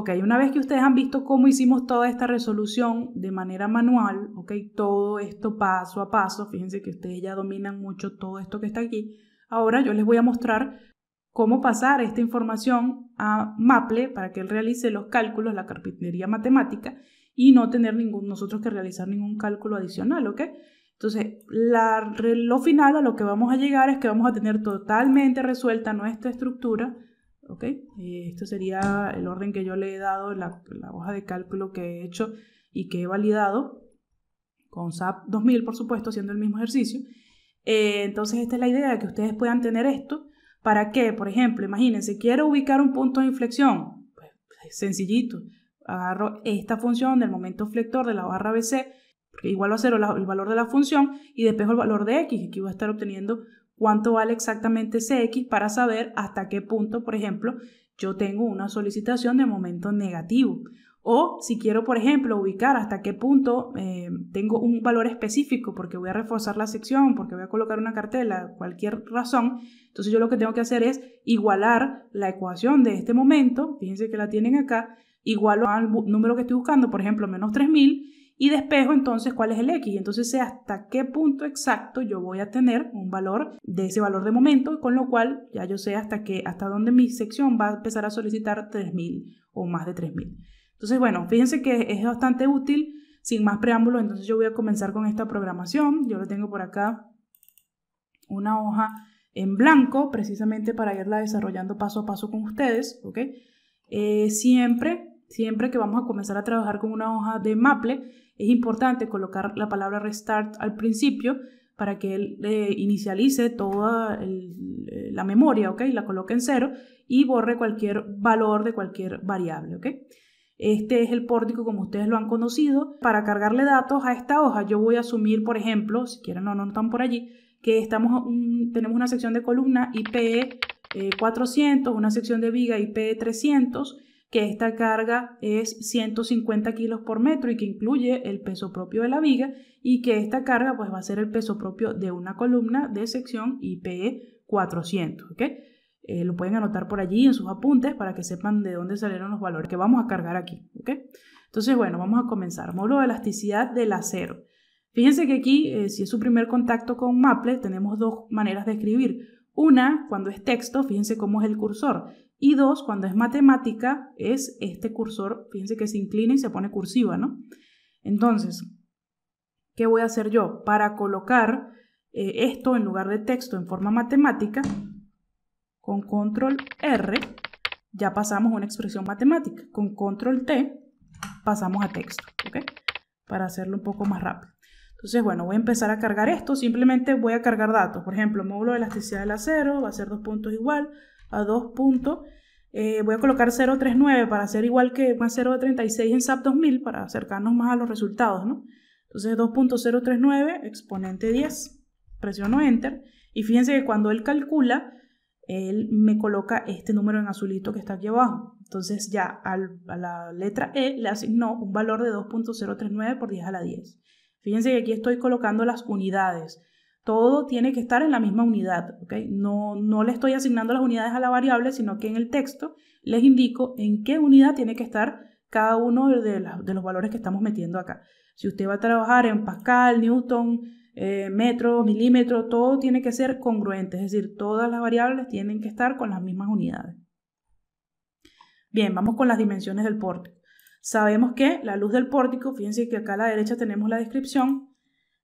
Ok, una vez que ustedes han visto cómo hicimos toda esta resolución de manera manual, ok, todo esto paso a paso, fíjense que ustedes ya dominan mucho todo esto que está aquí. Ahora yo les voy a mostrar cómo pasar esta información a Maple para que él realice los cálculos, la carpintería matemática, y no tener nosotros que realizar ningún cálculo adicional, ¿ok? Entonces, lo final a lo que vamos a llegar es que vamos a tener totalmente resuelta nuestra estructura, ¿ok? Esto sería el orden que yo le he dado, la hoja de cálculo que he hecho y que he validado, con SAP 2000, por supuesto, haciendo el mismo ejercicio. Entonces, esta es la idea de que ustedes puedan tener esto. ¿Para qué? Por ejemplo, imagínense, quiero ubicar un punto de inflexión. Pues, sencillito, agarro esta función del momento flector de la barra BC, porque igual va a ser el valor de la función, y despejo el valor de X, aquí voy a estar obteniendo cuánto vale exactamente CX para saber hasta qué punto, por ejemplo, yo tengo una solicitación de momento negativo. O si quiero, por ejemplo, ubicar hasta qué punto tengo un valor específico porque voy a reforzar la sección, porque voy a colocar una cartela, cualquier razón. Entonces yo lo que tengo que hacer es igualar la ecuación de este momento, fíjense que la tienen acá, igualo al número que estoy buscando, por ejemplo, menos 3000, y despejo entonces cuál es el X. Entonces sé hasta qué punto exacto yo voy a tener un valor de ese valor de momento, con lo cual ya yo sé hasta dónde mi sección va a empezar a solicitar 3000 o más de 3000. Entonces, bueno, fíjense que es bastante útil. Sin más preámbulos, entonces yo voy a comenzar con esta programación. Yo le tengo por acá una hoja en blanco, precisamente para irla desarrollando paso a paso con ustedes, ¿ok? Siempre que vamos a comenzar a trabajar con una hoja de Maple, es importante colocar la palabra restart al principio para que él inicialice toda la memoria, ¿ok? La coloque en cero y borre cualquier valor de cualquier variable, ¿ok? Este es el pórtico como ustedes lo han conocido. Para cargarle datos a esta hoja, yo voy a asumir, por ejemplo, si quieren o no están por allí, que tenemos una sección de columna IPE 400, una sección de viga IPE 300, que esta carga es 150 kilos por metro y que incluye el peso propio de la viga, y que esta carga pues va a ser el peso propio de una columna de sección IPE 400, ¿ok? Lo pueden anotar por allí en sus apuntes para que sepan de dónde salieron los valores que vamos a cargar aquí, ¿ok? Entonces, bueno, vamos a comenzar. Módulo de elasticidad del acero. Fíjense que aquí, si es su primer contacto con Maple, tenemos dos maneras de escribir. Una, cuando es texto, fíjense cómo es el cursor. Y dos, cuando es matemática, es este cursor, fíjense que se inclina y se pone cursiva, ¿no? Entonces, ¿qué voy a hacer yo? Para colocar esto en lugar de texto en forma matemática, con control R ya pasamos a una expresión matemática. Con control T pasamos a texto, ¿ok? Para hacerlo un poco más rápido. Entonces, bueno, voy a empezar a cargar esto. Simplemente voy a cargar datos. Por ejemplo, módulo de elasticidad del acero va a ser 2 puntos igual a 2 puntos. Voy a colocar 039 para hacer igual que más 0.36 en SAP 2000 para acercarnos más a los resultados, ¿no? Entonces, 2.039 exponente 10. Presiono Enter. Y fíjense que cuando él calcula, él me coloca este número en azulito que está aquí abajo. Entonces ya a la letra E le asignó un valor de 2.039 por 10 a la 10. Fíjense que aquí estoy colocando las unidades. Todo tiene que estar en la misma unidad, ¿ok? No le estoy asignando las unidades a la variable, sino que en el texto les indico en qué unidad tiene que estar cada uno de los valores que estamos metiendo acá. Si usted va a trabajar en Pascal, Newton, metro, milímetro, todo tiene que ser congruente, es decir, todas las variables tienen que estar con las mismas unidades. Bien, vamos con las dimensiones del pórtico. Sabemos que la luz del pórtico, fíjense que acá a la derecha tenemos la descripción,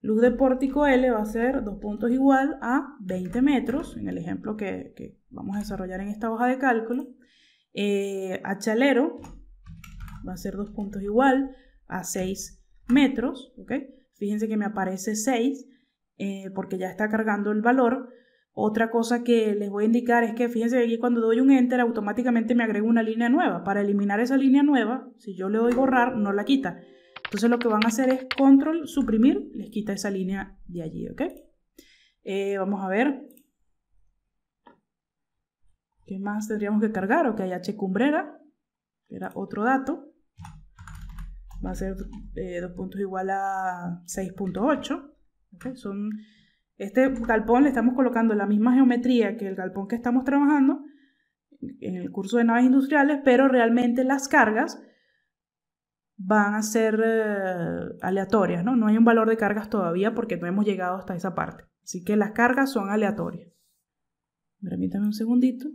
luz del pórtico L va a ser 2 puntos igual a 20 metros, en el ejemplo que vamos a desarrollar en esta hoja de cálculo. Achalero va a ser 2 puntos igual a 6 metros, ¿ok? Fíjense que me aparece 6 porque ya está cargando el valor. Otra cosa que les voy a indicar es que fíjense que aquí cuando doy un enter automáticamente me agrega una línea nueva. Para eliminar esa línea nueva, si yo le doy borrar, no la quita. Entonces lo que van a hacer es control, suprimir, les quita esa línea de allí, ¿ok? Vamos a ver. ¿Qué más tendríamos que cargar? Ok, H cumbrera, que era otro dato. Va a ser 2 puntos igual a 6.8. ¿Okay? Este galpón le estamos colocando la misma geometría que el galpón que estamos trabajando. en el curso de naves industriales, pero realmente las cargas van a ser aleatorias, ¿no? No hay un valor de cargas todavía porque no hemos llegado hasta esa parte. Así que las cargas son aleatorias. Permítanme un segundito.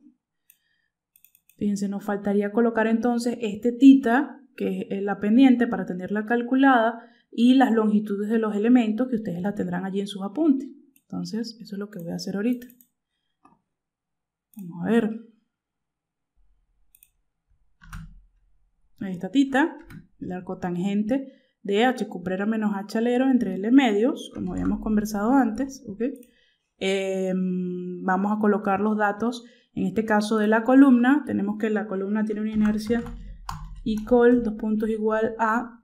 Fíjense, nos faltaría colocar entonces este tita, que es la pendiente, para tenerla calculada, y las longitudes de los elementos, que ustedes la tendrán allí en sus apuntes. Entonces, eso es lo que voy a hacer ahorita. Vamos a ver. Esta tita, el arco tangente de H cuprera menos H alero entre L medios, como habíamos conversado antes, ¿okay? Vamos a colocar los datos, en este caso de la columna. Tenemos que la columna tiene una inercia equal, 2 puntos, igual a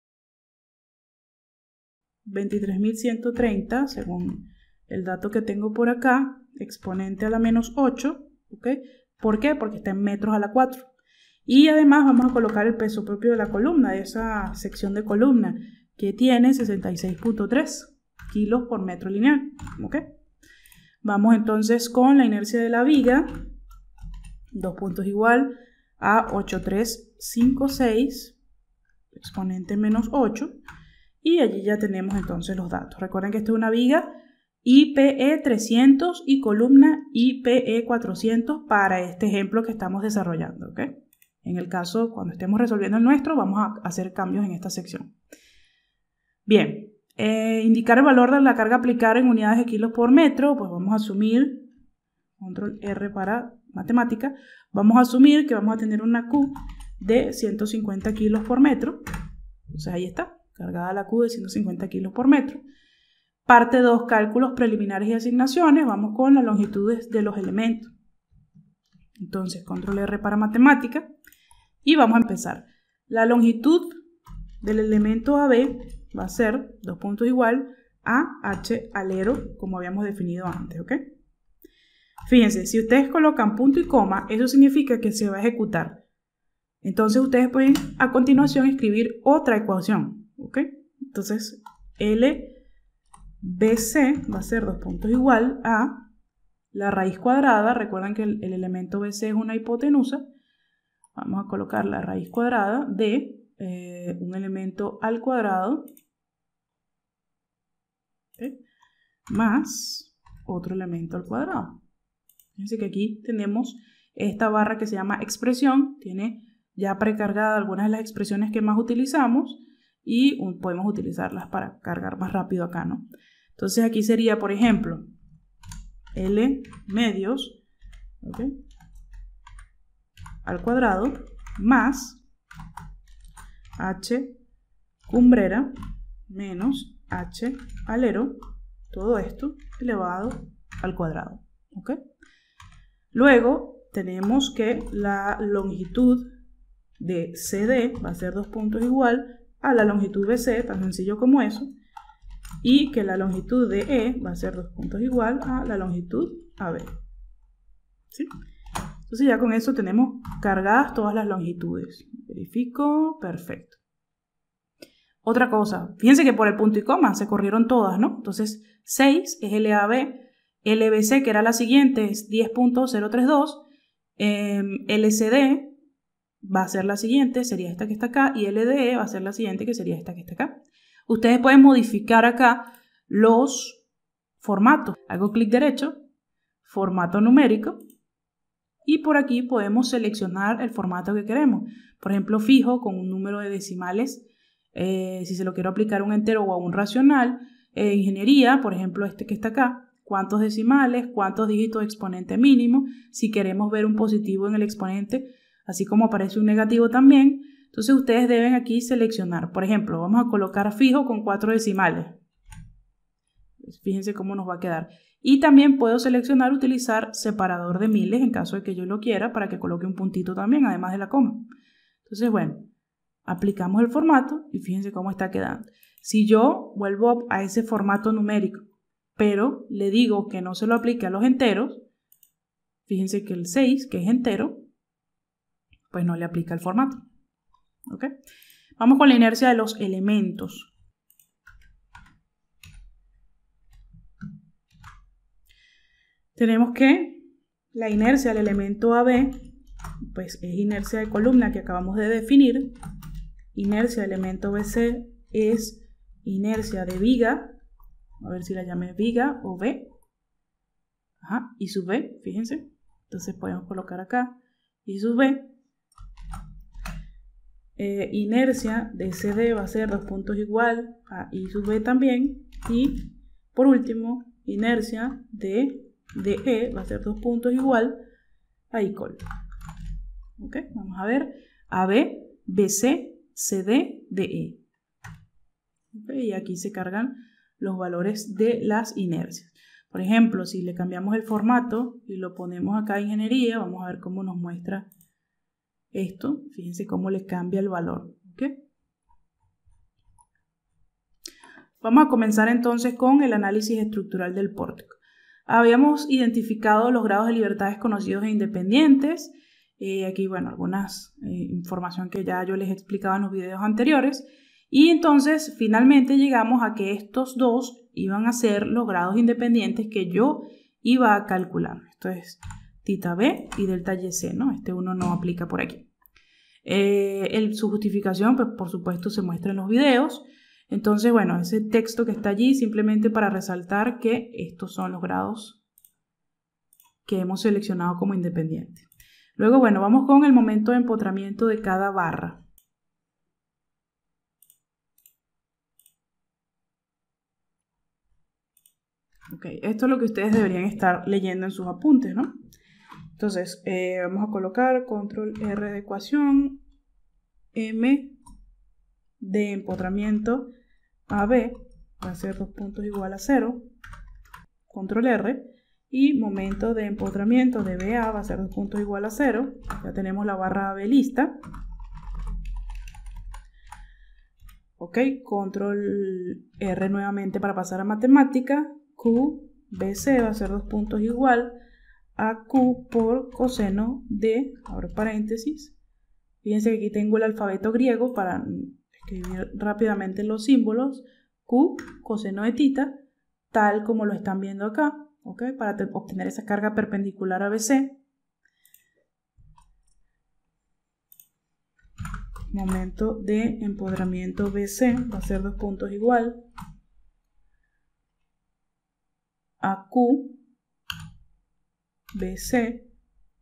23.130, según el dato que tengo por acá, exponente a la menos 8, ¿okay? ¿Por qué? Porque está en metros a la 4. Y además vamos a colocar el peso propio de la columna, de esa sección de columna, que tiene 66.3 kilos por metro lineal, ¿ok? Vamos entonces con la inercia de la viga, 2 puntos, igual a 8356, exponente menos 8, y allí ya tenemos entonces los datos. Recuerden que esta es una viga IPE 300 y columna IPE 400 para este ejemplo que estamos desarrollando, ¿ok? En el caso, cuando estemos resolviendo el nuestro, vamos a hacer cambios en esta sección. Bien, indicar el valor de la carga a aplicar en unidades de kilos por metro, pues vamos a asumir, control R para matemática, vamos a asumir que vamos a tener una Q de 150 kilos por metro. Entonces ahí está, cargada la Q de 150 kilos por metro. Parte 2, cálculos preliminares y asignaciones, vamos con las longitudes de los elementos. Entonces, control R para matemática. Y vamos a empezar. La longitud del elemento AB va a ser 2 puntos, igual a H alero, como habíamos definido antes, ¿ok? Fíjense, si ustedes colocan punto y coma, eso significa que se va a ejecutar. Entonces ustedes pueden a continuación escribir otra ecuación, ¿ok? Entonces LBC va a ser 2 puntos, igual a la raíz cuadrada. Recuerden que el elemento BC es una hipotenusa. Vamos a colocar la raíz cuadrada de un elemento al cuadrado, ¿okay? Más otro elemento al cuadrado. Fíjense que aquí tenemos esta barra que se llama expresión, tiene ya precargada algunas de las expresiones que más utilizamos y podemos utilizarlas para cargar más rápido acá, ¿no? Entonces aquí sería, por ejemplo, L medios, ¿okay? al cuadrado más H cumbrera menos H alero, todo esto elevado al cuadrado, ¿ok? Luego tenemos que la longitud de CD va a ser 2 puntos, igual a la longitud BC, tan sencillo como eso, y que la longitud de E va a ser 2 puntos, igual a la longitud AB, ¿sí? Entonces ya con eso tenemos cargadas todas las longitudes. Verifico, perfecto. Otra cosa, fíjense que por el punto y coma se corrieron todas, ¿no? Entonces 6 es LAB, LBC, que era la siguiente, es 10.032, LCD va a ser la siguiente, sería esta que está acá, y LDE va a ser la siguiente, que sería esta que está acá. Ustedes pueden modificar acá los formatos. Hago clic derecho, formato numérico, y por aquí podemos seleccionar el formato que queremos. Por ejemplo, fijo con un número de decimales, si se lo quiero aplicar a un entero o a un racional. Ingeniería, por ejemplo, este que está acá, cuántos decimales, cuántos dígitos de exponente mínimo, si queremos ver un positivo en el exponente, así como aparece un negativo también. Entonces ustedes deben aquí seleccionar. Por ejemplo, vamos a colocar fijo con 4 decimales. Fíjense cómo nos va a quedar. Y también puedo seleccionar utilizar separador de miles en caso de que yo lo quiera, para que coloque un puntito también, además de la coma. Entonces, bueno, aplicamos el formato y fíjense cómo está quedando. Si yo vuelvo a ese formato numérico, pero le digo que no se lo aplique a los enteros, fíjense que el 6, que es entero, pues no le aplica el formato, ¿ok? Vamos con la inercia de los elementos. Tenemos que la inercia del elemento AB pues es inercia de columna que acabamos de definir. Inercia de elemento BC es inercia de viga, a ver si la llamé viga o V, ajá, I sub V, fíjense, entonces podemos colocar acá I sub V. Inercia de CD va a ser 2 puntos igual a I sub V también, y por último inercia de DE va a ser 2 puntos igual a ICOL. Ok, vamos a ver AB, BC, CD, DE. Okay, y aquí se cargan los valores de las inercias. Por ejemplo, si le cambiamos el formato y lo ponemos acá en ingeniería, vamos a ver cómo nos muestra esto. Fíjense cómo le cambia el valor. ¿Okay? Vamos a comenzar entonces con el análisis estructural del pórtico. Habíamos identificado los grados de libertades conocidos e independientes. Aquí, bueno, algunas información que ya yo les he explicado en los videos anteriores. Y entonces, finalmente llegamos a que estos dos iban a ser los grados independientes que yo iba a calcular. Esto es tita B y delta YC, ¿no? Este uno no aplica por aquí. Su justificación, pues, por supuesto, se muestra en los videos. Entonces, bueno, ese texto que está allí simplemente para resaltar que estos son los grados que hemos seleccionado como independientes. Luego, bueno, vamos con el momento de empotramiento de cada barra. Ok, esto es lo que ustedes deberían estar leyendo en sus apuntes, ¿no? Entonces, vamos a colocar control R de ecuación, M de empotramiento AB, va a ser 2 puntos igual a 0, control R, y momento de empotramiento de BA va a ser 2 puntos igual a 0, ya tenemos la barra AB lista. Ok, control R nuevamente para pasar a matemática. QBC va a ser 2 puntos igual a Q por coseno de, abro paréntesis, fíjense que aquí tengo el alfabeto griego para escribir rápidamente los símbolos, Q coseno de tita, tal como lo están viendo acá, ¿okay? Para obtener esa carga perpendicular a BC. Momento de empoderamiento BC va a ser 2 puntos igual a Q BC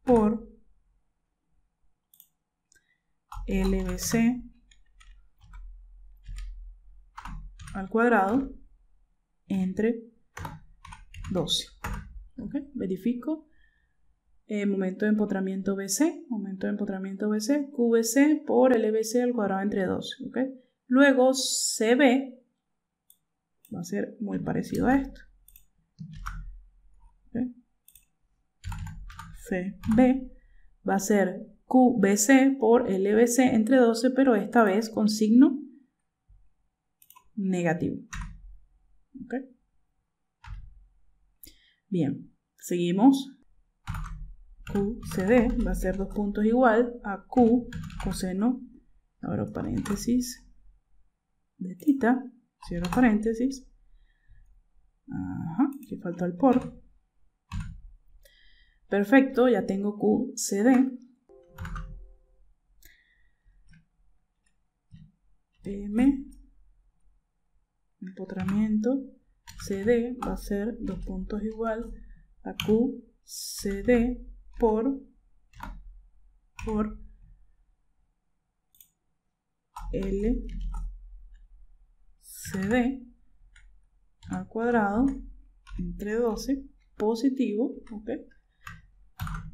por LBC al cuadrado entre 12. ¿Okay? Verifico momento de empotramiento BC, QBC por LBC al cuadrado entre 12. ¿Okay? Luego CB va a ser muy parecido a esto. ¿Okay? CB va a ser QBC por LBC entre 12, pero esta vez con signo negativo. ¿Okay? Bien, seguimos. QCD va a ser 2 puntos igual a Q coseno, abro paréntesis, de tita, cierro paréntesis. Ajá, aquí faltó el por. Perfecto, ya tengo QCD. M, empotramiento, CD va a ser 2 puntos igual a QCD por LCD al cuadrado entre 12 positivo, ok.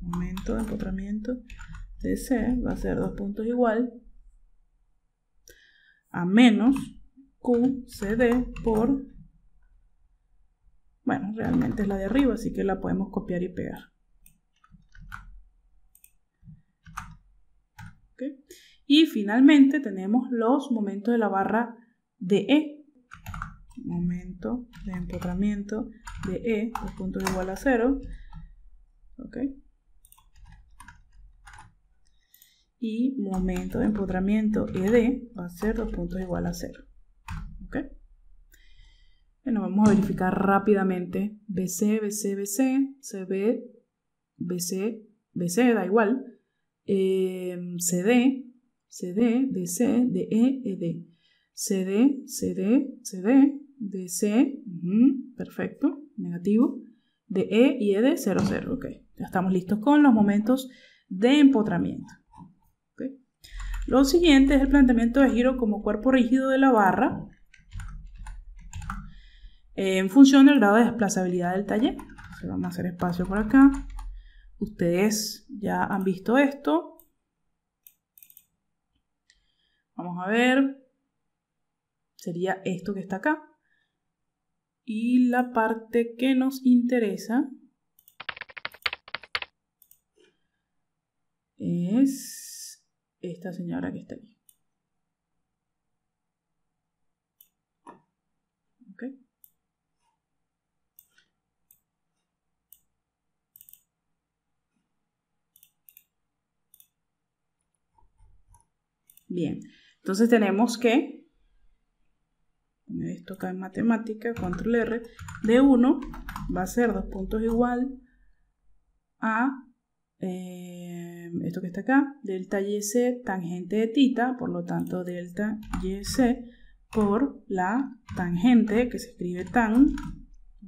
Momento de empotramiento de C va a ser 2 puntos igual a menos QCD por, bueno, realmente es la de arriba, así que la podemos copiar y pegar. ¿Okay? Y finalmente tenemos los momentos de la barra DE. Momento de empotramiento de E, 2 puntos igual a 0. Ok. Y momento de empotramiento ED va a ser 2 puntos igual a 0. Ok. Bueno, vamos a verificar rápidamente. BC, BC, BC, CB, BC, BC, da igual. CD, CD, DC, DE, ED. CD, CD, CD, DC, perfecto, negativo. DE y ED, 0, 0. Ok, ya estamos listos con los momentos de empotramiento. Okay. Lo siguiente es el planteamiento de giro como cuerpo rígido de la barra en función del grado de desplazabilidad del taller. Entonces vamos a hacer espacio por acá. Ustedes ya han visto esto. Vamos a ver. Sería esto que está acá. Y la parte que nos interesa es esta señora que está aquí. Okay. Bien, entonces tenemos que poner esto acá en matemática, control R, de 1 va a ser 2 puntos igual a esto que está acá, delta YC tangente de tita, por lo tanto delta YC por la tangente, que se escribe tan,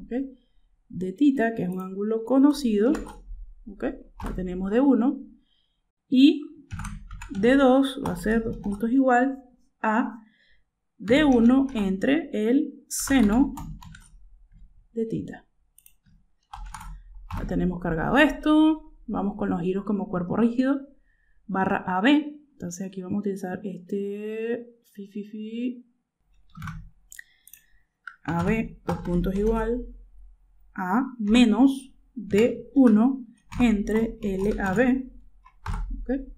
¿okay?, de tita, que es un ángulo conocido, ¿okay?, que tenemos de 1, y D2 va a ser 2 puntos igual a D1 entre el seno de tita. Ya tenemos cargado esto. Vamos con los giros como cuerpo rígido. Barra AB. Entonces aquí vamos a utilizar este AB, 2 puntos igual a menos D1 entre LAB. ¿Okay?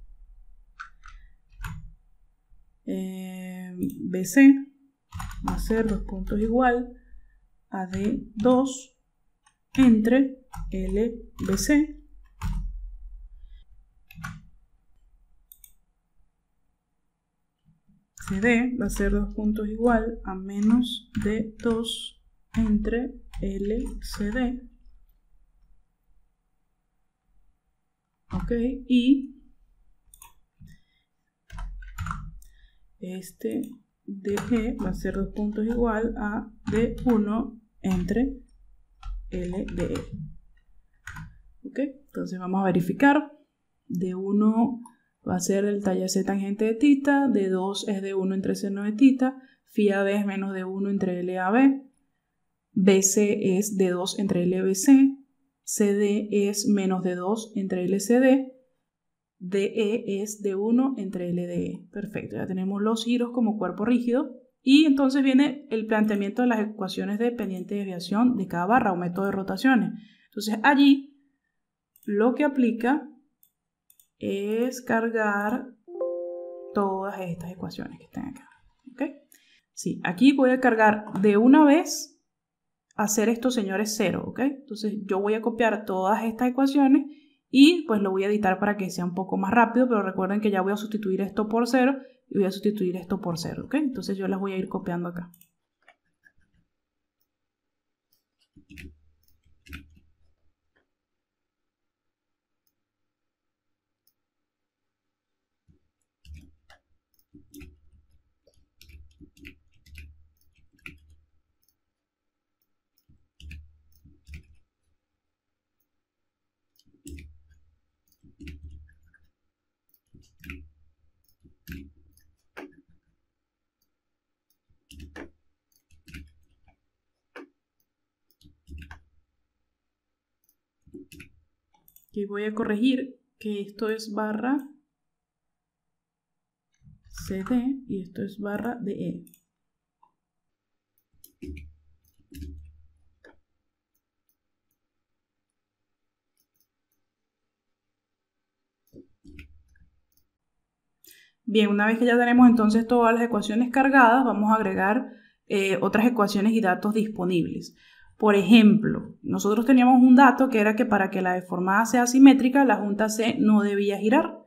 BC va a ser 2 puntos igual a D2 entre LBC. CD va a ser 2 puntos igual a menos D2 entre LCD. Ok, y este DG va a ser 2 puntos igual a D1 entre LDE. Ok, entonces vamos a verificar. D1 va a ser delta YC tangente de tita. D2 es D1 entre seno de tita. Phi AB es menos D1 entre LAB. BC es D2 entre LBC. CD es menos D2 entre LCD. DE es D1 entre LDE. Perfecto, ya tenemos los giros como cuerpo rígido. Y entonces viene el planteamiento de las ecuaciones de pendiente de desviación de cada barra o método de rotaciones. Entonces allí lo que aplica es cargar todas estas ecuaciones que están acá. ¿Okay? Sí, aquí voy a cargar de una vez, hacer estos señores cero. ¿Okay? Entonces yo voy a copiar todas estas ecuaciones y pues lo voy a editar para que sea un poco más rápido, pero recuerden que ya voy a sustituir esto por 0 y voy a sustituir esto por 0, ¿ok? Entonces yo las voy a ir copiando acá. Aquí voy a corregir que esto es barra CD y esto es barra DE. Bien, una vez que ya tenemos entonces todas las ecuaciones cargadas, vamos a agregar otras ecuaciones y datos disponibles. Por ejemplo, nosotros teníamos un dato que era que para que la deformada sea simétrica, la junta C no debía girar.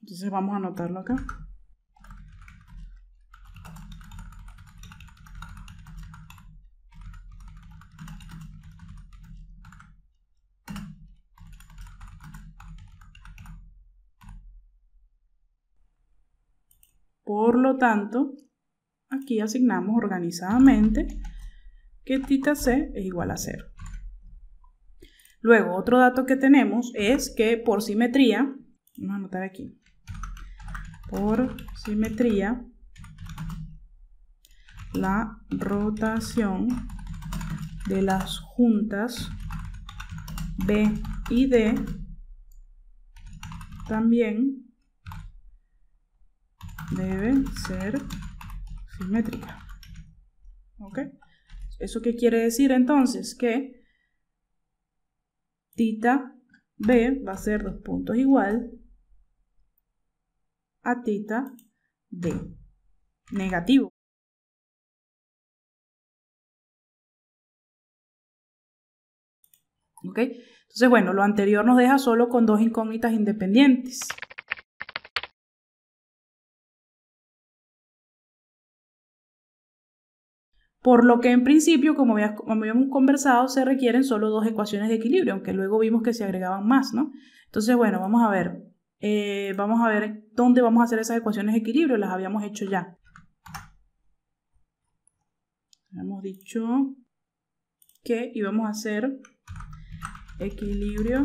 Entonces vamos a anotarlo acá. Por lo tanto, aquí asignamos organizadamente que θ c es igual a 0. Luego, otro dato que tenemos es que por simetría, vamos a anotar aquí, por simetría, la rotación de las juntas B y D también debe ser simétrica. ¿Ok? ¿Eso qué quiere decir entonces? Que θ B va a ser 2 puntos igual a θ D negativo. ¿Ok? Entonces, bueno, lo anterior nos deja solo con 2 incógnitas independientes. Por lo que en principio, como habíamos conversado, se requieren solo 2 ecuaciones de equilibrio, aunque luego vimos que se agregaban más, ¿no? Entonces, bueno, vamos a ver dónde vamos a hacer esas ecuaciones de equilibrio, las habíamos hecho ya. Habíamos dicho que íbamos a hacer equilibrio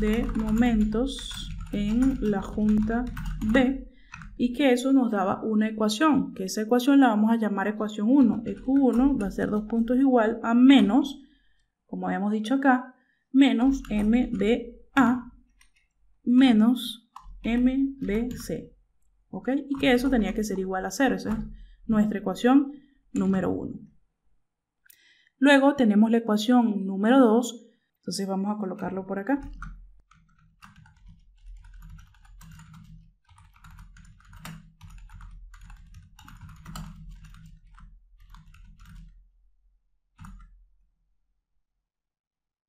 de momentos en la junta B y que eso nos daba una ecuación, que esa ecuación la vamos a llamar ecuación 1. EQ1 va a ser 2 puntos igual a menos, como habíamos dicho acá, menos MBA menos MBC, ¿ok? Y que eso tenía que ser igual a 0. Esa es nuestra ecuación número 1. Luego tenemos la ecuación número 2. Entonces vamos a colocarlo por acá.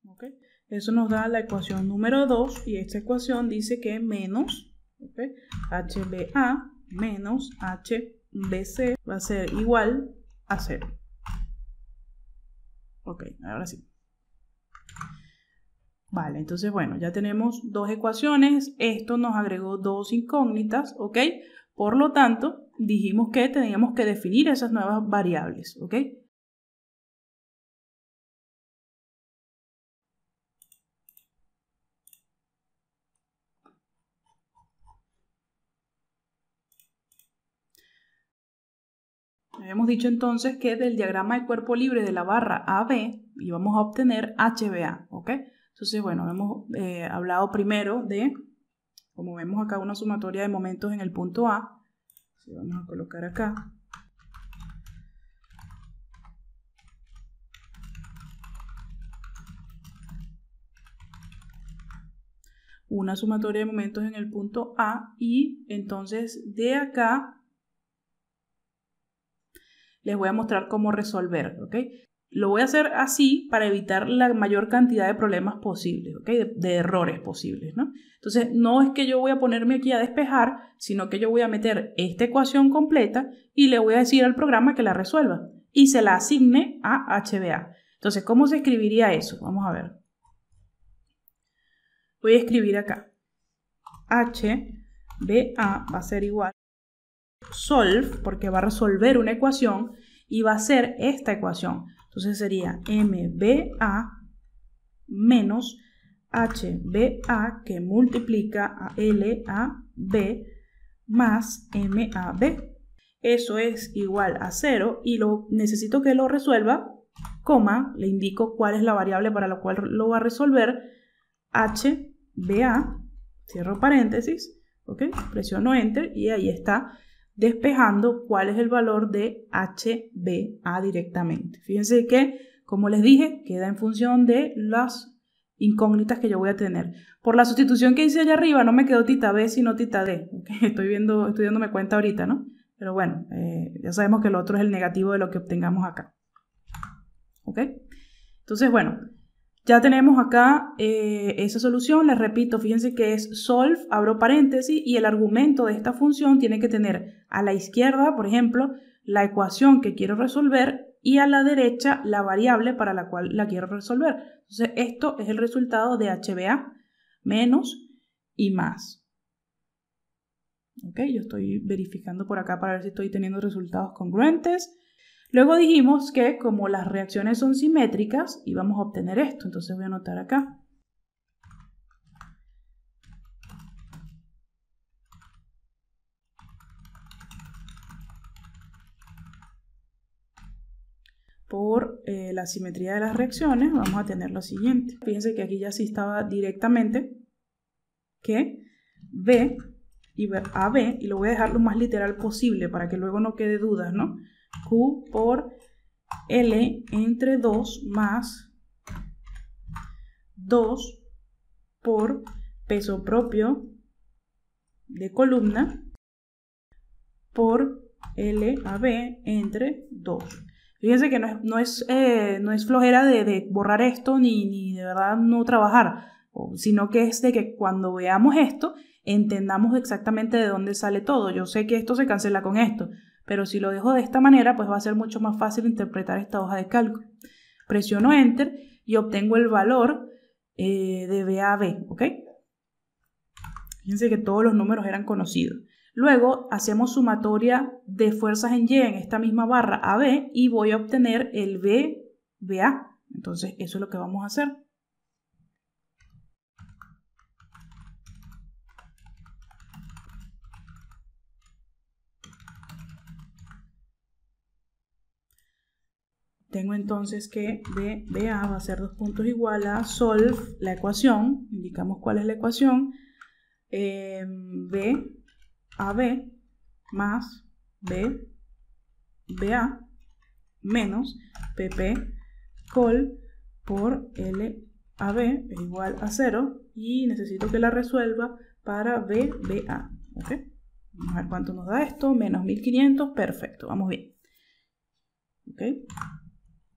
¿Okay? Eso nos da la ecuación número 2 y esta ecuación dice que menos, ¿okay?, HBA menos HBC va a ser igual a 0. Ok, ahora sí. Vale, entonces bueno, ya tenemos 2 ecuaciones, esto nos agregó 2 incógnitas, ¿ok? Por lo tanto, dijimos que teníamos que definir esas nuevas variables, ¿ok? Habíamos dicho entonces que del diagrama de cuerpo libre de la barra AB íbamos a obtener HBA, ¿ok? Entonces, bueno, hemos hablado primero de, como vemos acá, una sumatoria de momentos en el punto A. Entonces, vamos a colocar acá. Una sumatoria de momentos en el punto A y entonces de acá les voy a mostrar cómo resolver, ¿ok? Lo voy a hacer así para evitar la mayor cantidad de problemas posibles, ¿ok? De errores posibles, ¿no? Entonces, no es que yo voy a ponerme aquí a despejar, sino que yo voy a meter esta ecuación completa y le voy a decir al programa que la resuelva y se la asigne a HBA. Entonces, ¿cómo se escribiría eso? Vamos a ver. Voy a escribir acá. HBA va a ser igual a solve, porque va a resolver una ecuación y va a ser esta ecuación. Entonces sería MBA menos HBA que multiplica a LAB más MAB. Eso es igual a 0 y lo necesito que lo resuelva, coma, le indico cuál es la variable para la cual lo va a resolver, HBA, cierro paréntesis, ¿ok? Presiono Enter y ahí está despejando cuál es el valor de HBA directamente. Fíjense que, como les dije, queda en función de las incógnitas que yo voy a tener. Por la sustitución que hice allá arriba, no me quedó θ B, sino θ D. ¿Okay? Estoy dándome cuenta ahorita, ¿no? Pero bueno, ya sabemos que lo otro es el negativo de lo que obtengamos acá. ¿Ok? Entonces, bueno, ya tenemos acá esa solución. Les repito, fíjense que es solve, abro paréntesis, y el argumento de esta función tiene que tener a la izquierda, por ejemplo, la ecuación que quiero resolver y a la derecha la variable para la cual la quiero resolver. Entonces, esto es el resultado de HBA, menos y más. Ok, yo estoy verificando por acá para ver si estoy teniendo resultados congruentes. Luego dijimos que como las reacciones son simétricas, íbamos a obtener esto. Entonces voy a anotar acá. Por la simetría de las reacciones vamos a tener lo siguiente. Fíjense que aquí ya sí estaba directamente que B y AB, y lo voy a dejar lo más literal posible para que luego no quede dudas, ¿no? Q por L entre 2 más 2 por peso propio de columna por LAB entre 2. Fíjense que no es flojera de borrar esto ni de verdad no trabajar, sino que es de que cuando veamos esto entendamos exactamente de dónde sale todo. Yo sé que esto se cancela con esto, pero si lo dejo de esta manera, pues va a ser mucho más fácil interpretar esta hoja de cálculo. Presiono Enter y obtengo el valor de BAB, ¿ok? Fíjense que todos los números eran conocidos. Luego hacemos sumatoria de fuerzas en Y en esta misma barra AB y voy a obtener el BBA. Entonces eso es lo que vamos a hacer. Tengo entonces que BBA va a ser 2 puntos igual a solve la ecuación. Indicamos cuál es la ecuación. AB más BBA menos PP col por LAB es igual a 0 y necesito que la resuelva para BBA. ¿Okay? Vamos a ver cuánto nos da esto, menos 1500, perfecto, vamos bien. ¿Okay?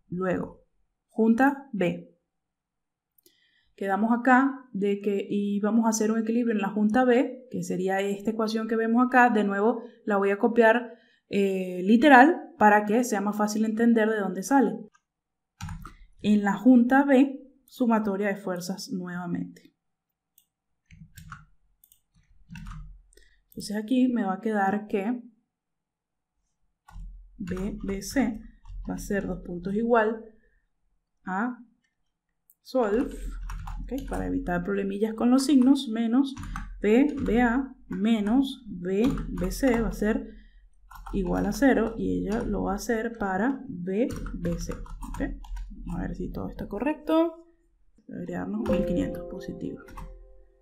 Luego, junta B. Quedamos acá de que y vamos a hacer un equilibrio en la junta B, que sería esta ecuación que vemos acá. De nuevo la voy a copiar literal para que sea más fácil entender de dónde sale. En la junta B, sumatoria de fuerzas nuevamente. Entonces aquí me va a quedar que BBC va a ser 2 puntos igual a solve, ¿okay? Para evitar problemillas con los signos, menos BBA menos BBC va a ser igual a 0 y ella lo va a hacer para BBC. ¿Okay? Vamos a ver si todo está correcto. Agregarnos 1500 positivo.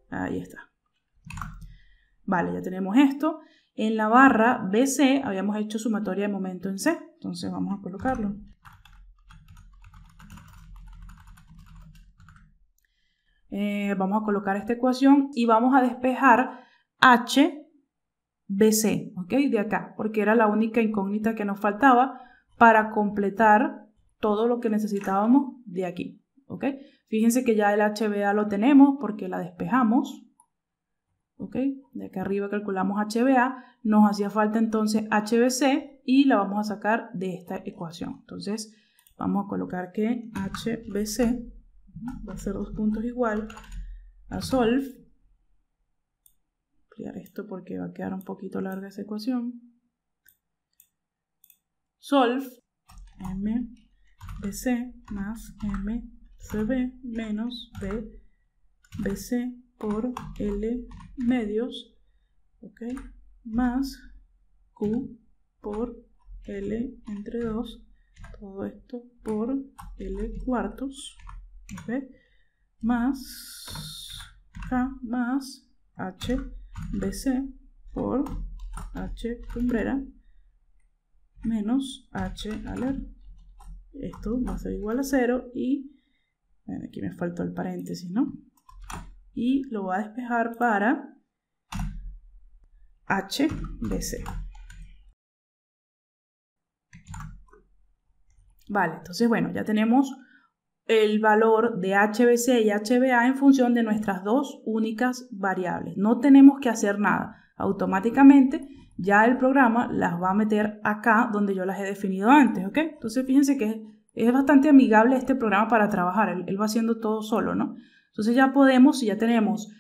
Ahí está. Vale, ya tenemos esto. En la barra BC habíamos hecho sumatoria de momento en C. Entonces vamos a colocarlo. Vamos a colocar esta ecuación y vamos a despejar HBC, ¿ok? De acá, porque era la única incógnita que nos faltaba para completar todo lo que necesitábamos de aquí, ¿ok? Fíjense que ya el HBA lo tenemos porque la despejamos, ¿ok? De acá arriba calculamos HBA, nos hacía falta entonces HBC y la vamos a sacar de esta ecuación. Entonces vamos a colocar que HBC va a ser 2 puntos igual a solve. Ampliar esto porque va a quedar un poquito larga esa ecuación. Solve MBC más MCB menos BBC por L medios, ¿ok? Más Q por L entre 2, todo esto por L cuartos. Okay. Más K más HBC por H cumbrera menos H aler. Esto va a ser igual a 0 y bueno, aquí me faltó el paréntesis, ¿no? Y lo voy a despejar para HBC. Vale, entonces bueno, ya tenemos el valor de HBC y HBA en función de nuestras dos únicas variables. No tenemos que hacer nada. Automáticamente ya el programa las va a meter acá donde yo las he definido antes, ¿ok? Entonces fíjense que es bastante amigable este programa para trabajar. Él va haciendo todo solo, ¿no? Entonces ya podemos, si ya tenemos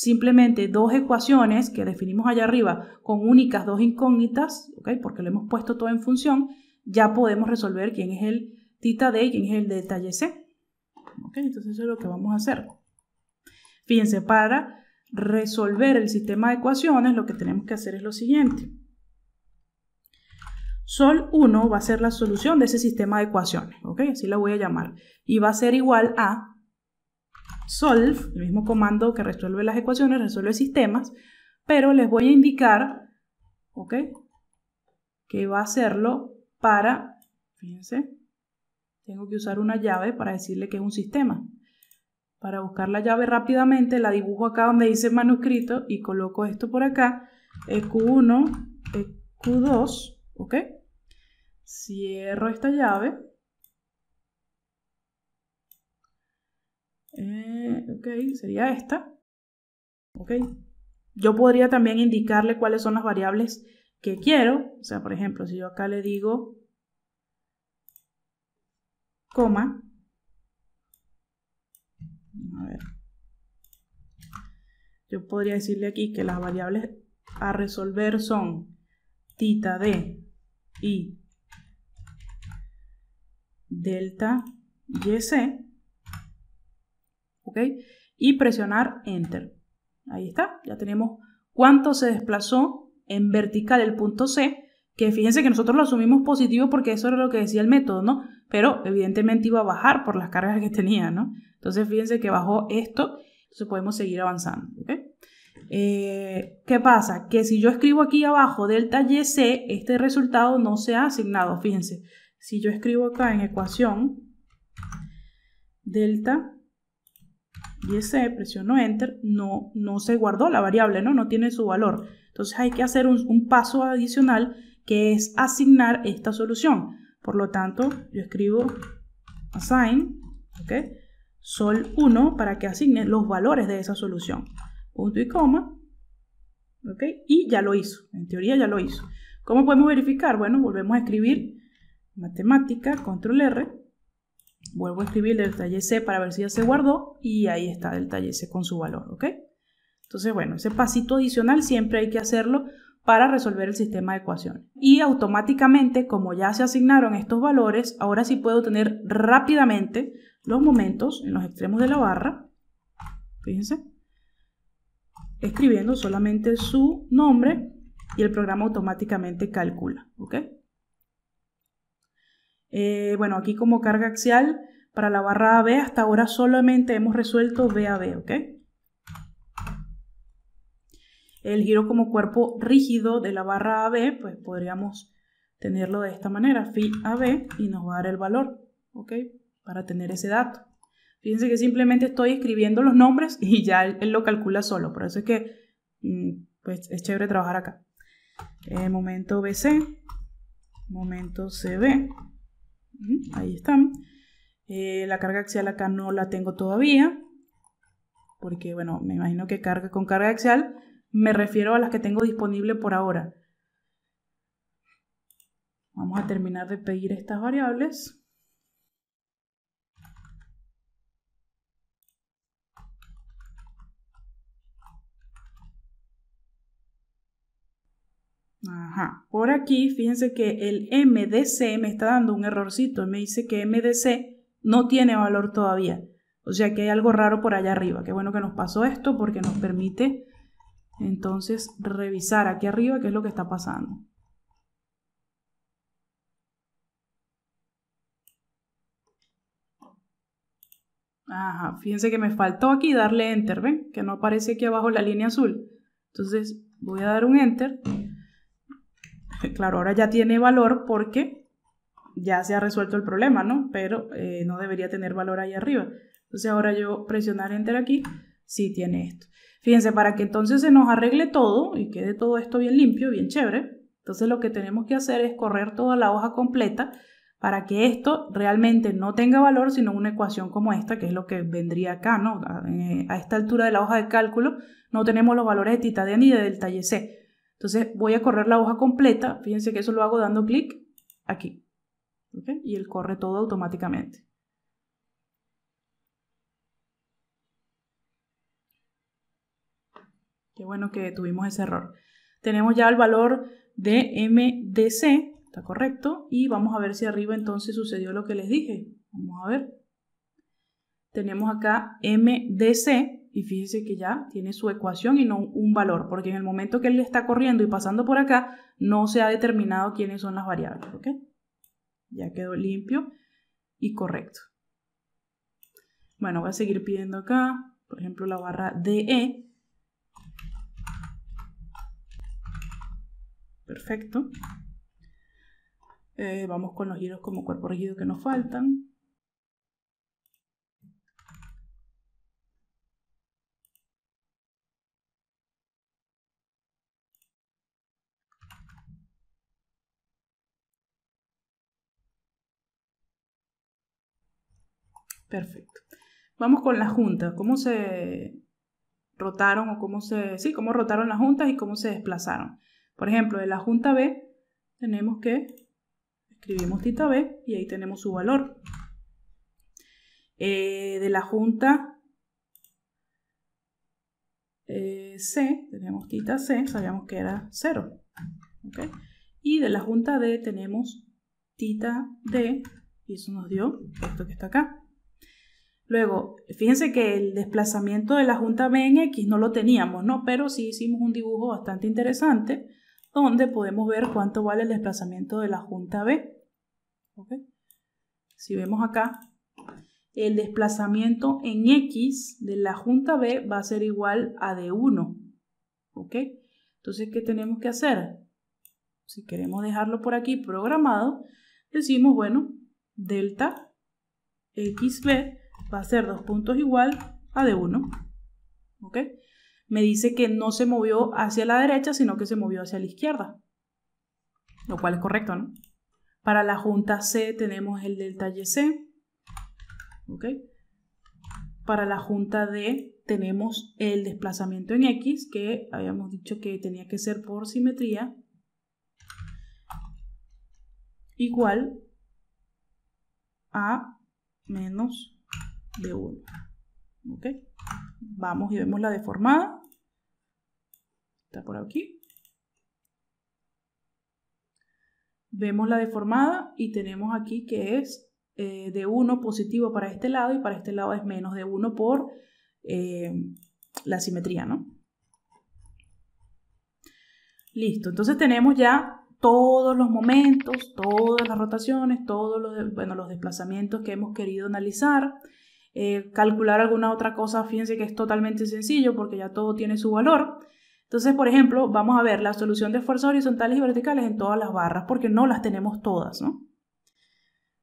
simplemente dos ecuaciones que definimos allá arriba con únicas dos incógnitas, ¿okay? Porque lo hemos puesto todo en función, ya podemos resolver quién es el θ D y quién es el detalle C. ¿Okay? Entonces eso es lo que vamos a hacer. Fíjense, para resolver el sistema de ecuaciones lo que tenemos que hacer es lo siguiente. Sol 1 va a ser la solución de ese sistema de ecuaciones, ¿ok? Así la voy a llamar. Y va a ser igual a solve, el mismo comando que resuelve las ecuaciones, resuelve sistemas, pero les voy a indicar, ¿ok? Que va a hacerlo para, fíjense, tengo que usar una llave para decirle que es un sistema. Para buscar la llave rápidamente, la dibujo acá donde dice manuscrito y coloco esto por acá, EQ1, EQ2, ¿ok? Cierro esta llave. Ok, sería esta. Ok. Yo podría también indicarle cuáles son las variables que quiero. O sea, por ejemplo, si yo acá le digo coma. A ver. Yo podría decirle aquí que las variables a resolver son θ D y delta YC, ¿ok? Y presionar Enter. Ahí está, ya tenemos cuánto se desplazó en vertical el punto C, que fíjense que nosotros lo asumimos positivo porque eso era lo que decía el método, ¿no? Pero evidentemente iba a bajar por las cargas que tenía, ¿no? Entonces fíjense que bajó esto, entonces podemos seguir avanzando, ¿ok? ¿Qué pasa? Que si yo escribo aquí abajo delta YC, este resultado no se ha asignado. Fíjense, si yo escribo acá en ecuación delta YC, presiono Enter, no se guardó la variable, no tiene su valor. Entonces hay que hacer un paso adicional que es asignar esta solución. Por lo tanto, yo escribo assign, ¿okay? Sol 1 para que asigne los valores de esa solución. Punto y coma, ¿ok? Y ya lo hizo, en teoría ya lo hizo. ¿Cómo podemos verificar? Bueno, volvemos a escribir matemática, control R, vuelvo a escribir el detalle C para ver si ya se guardó, y ahí está el detalle C con su valor, ¿ok? Entonces, bueno, ese pasito adicional siempre hay que hacerlo para resolver el sistema de ecuaciones. Y automáticamente, como ya se asignaron estos valores, ahora sí puedo tener rápidamente los momentos en los extremos de la barra, fíjense, escribiendo solamente su nombre y el programa automáticamente calcula, ¿ok? Bueno, aquí como carga axial para la barra AB hasta ahora solamente hemos resuelto BAB, ¿ok? El giro como cuerpo rígido de la barra AB, pues podríamos tenerlo de esta manera, phi AB, y nos va a dar el valor, ¿ok? Para tener ese dato. Fíjense que simplemente estoy escribiendo los nombres y ya él lo calcula solo. Por eso es que pues, es chévere trabajar acá. Momento BC, momento CB. Ahí están. La carga axial acá no la tengo todavía. Porque, bueno, me imagino que carga con carga axial me refiero a las que tengo disponible por ahora. Vamos a terminar de pedir estas variables. Ajá, por aquí fíjense que el MDC me está dando un errorcito, me dice que MDC no tiene valor todavía, o sea que hay algo raro por allá arriba. Qué bueno que nos pasó esto porque nos permite entonces revisar aquí arriba qué es lo que está pasando. Ajá, fíjense que me faltó aquí darle Enter, ¿ven? Que no aparece aquí abajo la línea azul, entonces voy a dar un Enter. Claro, ahora ya tiene valor porque ya se ha resuelto el problema, ¿no? Pero no debería tener valor ahí arriba. Entonces ahora yo presionar Enter aquí, sí tiene esto. Fíjense, para que entonces se nos arregle todo y quede todo esto bien limpio, bien chévere, entonces lo que tenemos que hacer es correr toda la hoja completa para que esto realmente no tenga valor, sino una ecuación como esta, que es lo que vendría acá, ¿no? A esta altura de la hoja de cálculo no tenemos los valores de θ D ni de delta YC. Entonces voy a correr la hoja completa, fíjense que eso lo hago dando clic aquí, ¿okay? Y él corre todo automáticamente. Qué bueno que tuvimos ese error. Tenemos ya el valor de MDC, está correcto, y vamos a ver si arriba entonces sucedió lo que les dije. Vamos a ver. Tenemos acá MDC y fíjense que ya tiene su ecuación y no un valor, porque en el momento que él está corriendo y pasando por acá, no se ha determinado quiénes son las variables, ¿ok? Ya quedó limpio y correcto. Bueno, voy a seguir pidiendo acá, por ejemplo, la barra DE. Perfecto. Vamos con los giros como cuerpo rígido que nos faltan. Perfecto. Vamos con las juntas. ¿Cómo se rotaron o cómo rotaron las juntas y cómo se desplazaron? Por ejemplo, de la junta B tenemos que escribimos θ B y ahí tenemos su valor. De la junta C tenemos θ C, sabíamos que era 0. ¿Okay? Y de la junta D tenemos θ D y eso nos dio esto que está acá. Luego, fíjense que el desplazamiento de la junta B en X no lo teníamos, ¿no? Pero sí hicimos un dibujo bastante interesante donde podemos ver cuánto vale el desplazamiento de la junta B. ¿Okay? Si vemos acá, el desplazamiento en X de la junta B va a ser igual a de 1. ¿Ok? Entonces, ¿qué tenemos que hacer? Si queremos dejarlo por aquí programado, decimos, bueno, delta XB va a ser 2 puntos igual a de 1. ¿Ok? Me dice que no se movió hacia la derecha, sino que se movió hacia la izquierda. Lo cual es correcto, ¿no? Para la junta C tenemos el delta YC. ¿Ok? Para la junta D tenemos el desplazamiento en X, que habíamos dicho que tenía que ser por simetría. Igual a menos de 1. ¿Ok? Vamos y vemos la deformada. Está por aquí. Vemos la deformada y tenemos aquí que es de 1 positivo para este lado y para este lado es menos de 1 por la simetría, ¿no? Listo. Entonces tenemos ya todos los momentos, todas las rotaciones, todos los desplazamientos que hemos querido analizar. Calcular alguna otra cosa, fíjense que es totalmente sencillo porque ya todo tiene su valor. Entonces, por ejemplo, vamos a ver la solución de fuerzas horizontales y verticales en todas las barras porque no las tenemos todas, ¿no?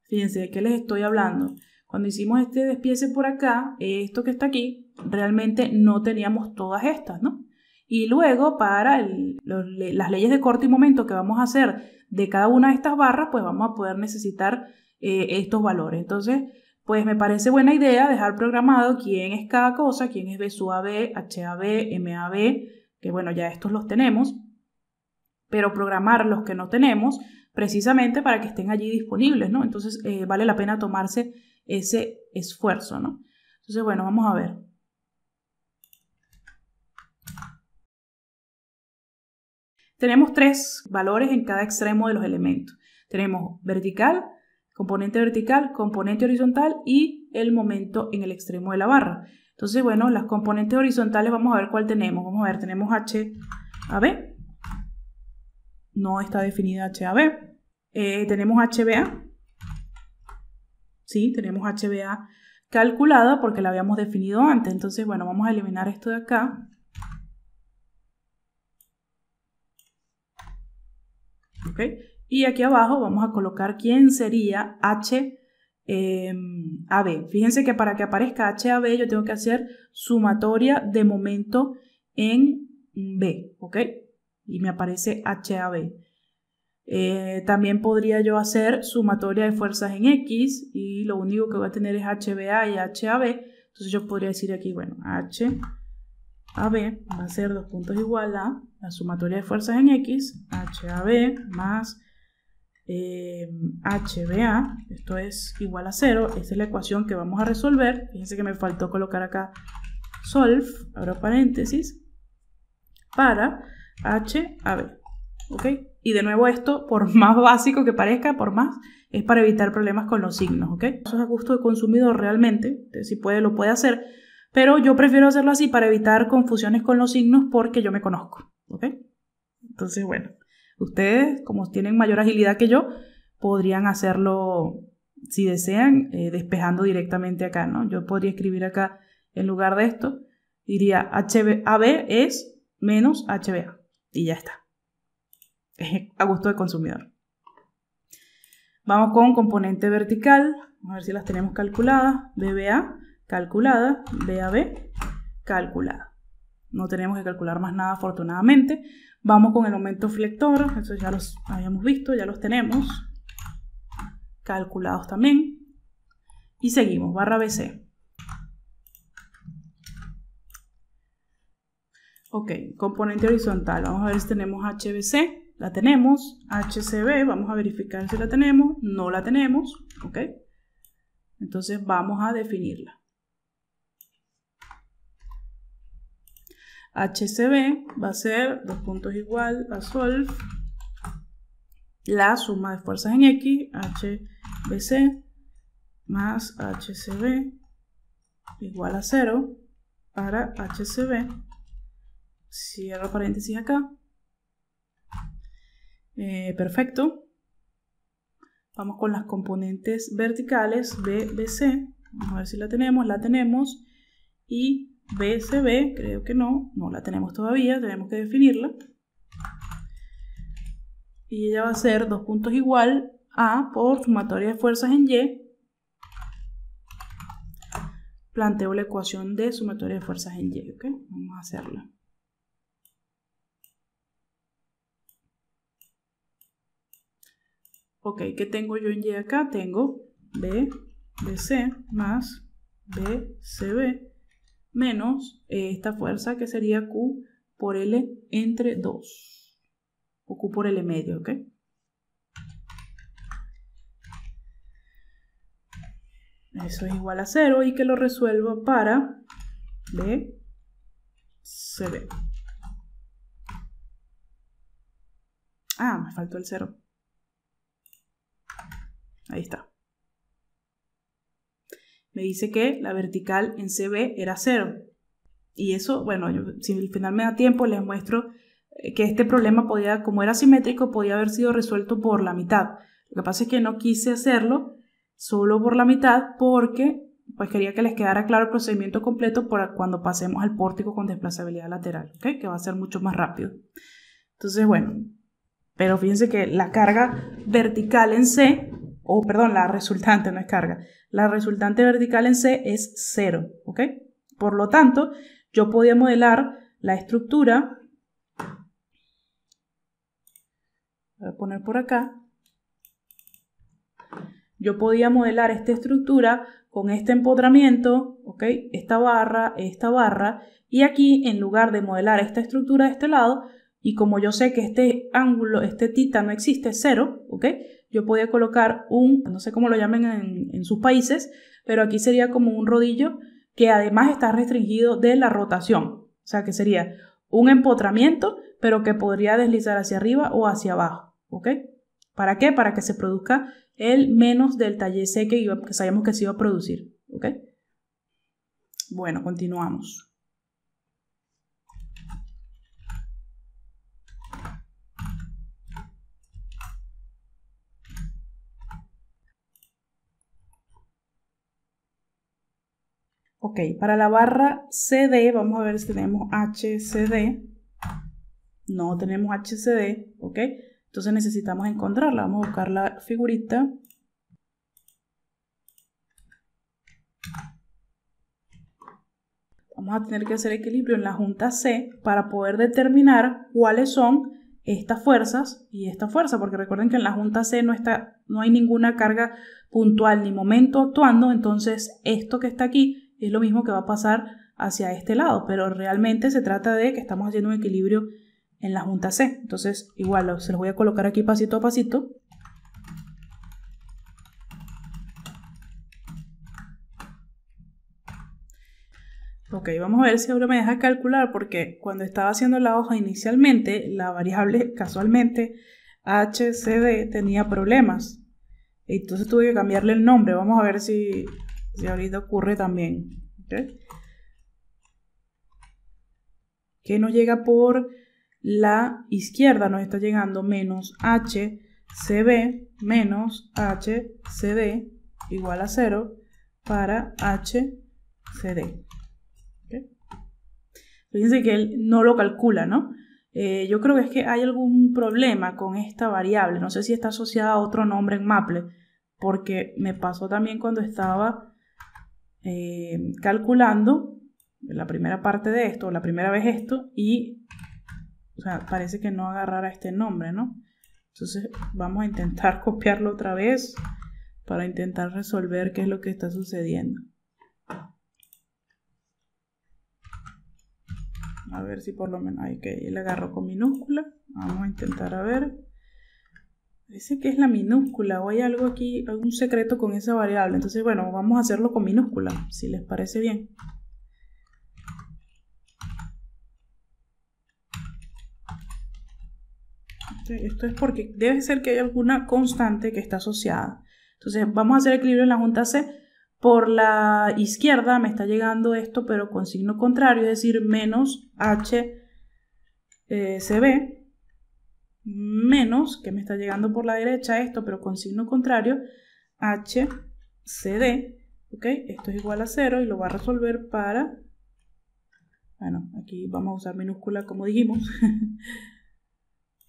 Fíjense de qué les estoy hablando. Cuando hicimos este despiece por acá, esto que está aquí, realmente no teníamos todas estas, ¿no? Y luego para las leyes de corte y momento que vamos a hacer de cada una de estas barras, pues vamos a poder necesitar estos valores. Entonces, pues me parece buena idea dejar programado quién es cada cosa, quién es B sub AB, HAB, MAB, que bueno, ya estos los tenemos, pero programar los que no tenemos precisamente para que estén allí disponibles, ¿no? Entonces vale la pena tomarse ese esfuerzo, ¿no? Entonces, bueno, vamos a ver. Tenemos 3 valores en cada extremo de los elementos. Tenemos vertical, componente vertical, componente horizontal y el momento en el extremo de la barra. Entonces, bueno, las componentes horizontales vamos a ver cuál tenemos. Vamos a ver, tenemos HAB. No está definida HAB. Tenemos HBA. Sí, tenemos HBA calculada porque la habíamos definido antes. Entonces, bueno, vamos a eliminar esto de acá. ¿Ok? Y aquí abajo vamos a colocar quién sería HAB. Fíjense que para que aparezca HAB yo tengo que hacer sumatoria de momento en B, ¿ok? Y me aparece HAB. También podría yo hacer sumatoria de fuerzas en X y lo único que voy a tener es HBA y HAB. Entonces yo podría decir aquí, bueno, HAB va a ser 2 puntos igual a la sumatoria de fuerzas en X, HAB más HBA, esto es igual a 0, esta es la ecuación que vamos a resolver. Fíjense que me faltó colocar acá solve, abro paréntesis, para H a B. ¿Ok? Y de nuevo esto, por más básico que parezca, por más, es para evitar problemas con los signos, ¿ok? Eso es a gusto del consumidor realmente, si puede lo puede hacer, pero yo prefiero hacerlo así para evitar confusiones con los signos porque yo me conozco, ¿ok? Entonces, bueno, ustedes, como tienen mayor agilidad que yo, podrían hacerlo, si desean, despejando directamente acá, ¿no? Yo podría escribir acá, en lugar de esto, diría HAB es menos HBA, y ya está. A gusto del consumidor. Vamos con componente vertical. A ver si las tenemos calculadas. BBA, calculada. BAB, calculada. No tenemos que calcular más nada, afortunadamente. Vamos con el aumento flector. Eso ya los habíamos visto, ya los tenemos. Calculados también. Y seguimos. Barra BC. Ok, componente horizontal. Vamos a ver si tenemos HBC. La tenemos, HCB, vamos a verificar si la tenemos, no la tenemos, ¿ok? Entonces vamos a definirla. HCB va a ser 2 puntos igual a solve, la suma de fuerzas en X, HBC más HCB igual a 0 para HCB, cierro paréntesis acá. Perfecto. Vamos con las componentes verticales. BBC, vamos a ver si la tenemos, y BCB, creo que no la tenemos todavía, tenemos que definirla. Y ella va a ser 2 puntos igual a, por sumatoria de fuerzas en Y, planteo la ecuación de sumatoria de fuerzas en Y, ¿ok? Vamos a hacerla. Ok, ¿qué tengo yo en Y acá? Tengo BC más BCB menos esta fuerza que sería Q por L entre 2. O Q por L medio, ¿ok? Eso es igual a 0 y que lo resuelva para BCB. Ah, me faltó el 0. Ahí está. Me dice que la vertical en CB era 0. Y eso, bueno, yo, si al final me da tiempo, les muestro que este problema podía, como era simétrico, podía haber sido resuelto por la mitad. Lo que pasa es que no quise hacerlo solo por la mitad porque pues, quería que les quedara claro el procedimiento completo para cuando pasemos al pórtico con desplazabilidad lateral, ¿okay? Que va a ser mucho más rápido. Entonces, bueno, pero fíjense que la carga vertical en C... perdón, la resultante no es carga. La resultante vertical en C es 0, ¿ok? Por lo tanto, yo podía modelar la estructura. Voy a poner por acá. Yo podía modelar esta estructura con este empotramiento, ¿ok? Esta barra, y aquí en lugar de modelar esta estructura de este lado, y como yo sé que este ángulo, este tita no existe, es 0, ¿ok? Yo podía colocar un, no sé cómo lo llamen en sus países, pero aquí sería como un rodillo que además está restringido de la rotación. O sea que sería un empotramiento, pero que podría deslizar hacia arriba o hacia abajo, ¿ok? ¿Para qué? Para que se produzca el menos delta YC que sabíamos que se iba a producir, ¿ok? Bueno, continuamos. Ok, para la barra CD, vamos a ver si tenemos HCD. No tenemos HCD, ¿ok? Entonces necesitamos encontrarla. Vamos a buscar la figurita. Vamos a tener que hacer equilibrio en la junta C para poder determinar cuáles son estas fuerzas y esta fuerza, porque recuerden que en la junta C no hay ninguna carga puntual ni momento actuando, entonces esto que está aquí es lo mismo que va a pasar hacia este lado, pero realmente se trata de que estamos haciendo un equilibrio en la junta C. Entonces, igual, se los voy a colocar aquí pasito a pasito. Ok, vamos a ver si ahora me deja calcular, porque cuando estaba haciendo la hoja inicialmente, la variable casualmente HCD tenía problemas. Entonces tuve que cambiarle el nombre. Vamos a ver si ahorita ocurre también. ¿Okay? Que nos llega por la izquierda, nos está llegando menos HCB menos HCD igual a 0 para HCD. ¿Okay? Fíjense que él no lo calcula, ¿no? Yo creo que es que hay algún problema con esta variable. No sé si está asociada a otro nombre en Maple, porque me pasó también cuando estaba calculando la primera parte de esto, la primera vez esto, y o sea, parece que no agarrara este nombre, ¿no? Entonces vamos a intentar copiarlo otra vez para intentar resolver qué es lo que está sucediendo. A ver si por lo menos, ahí que le agarro con minúscula. Vamos a intentar a ver. Dice que es la minúscula o hay algo aquí, algún secreto con esa variable. Entonces, bueno, vamos a hacerlo con minúscula, si les parece bien. Esto es porque debe ser que hay alguna constante que está asociada. Entonces, vamos a hacer equilibrio en la junta C. Por la izquierda me está llegando esto, pero con signo contrario, es decir, menos HCB, menos, que me está llegando por la derecha esto, pero con signo contrario, HCD, ¿ok? Esto es igual a 0 y lo va a resolver para, bueno, aquí vamos a usar minúscula como dijimos,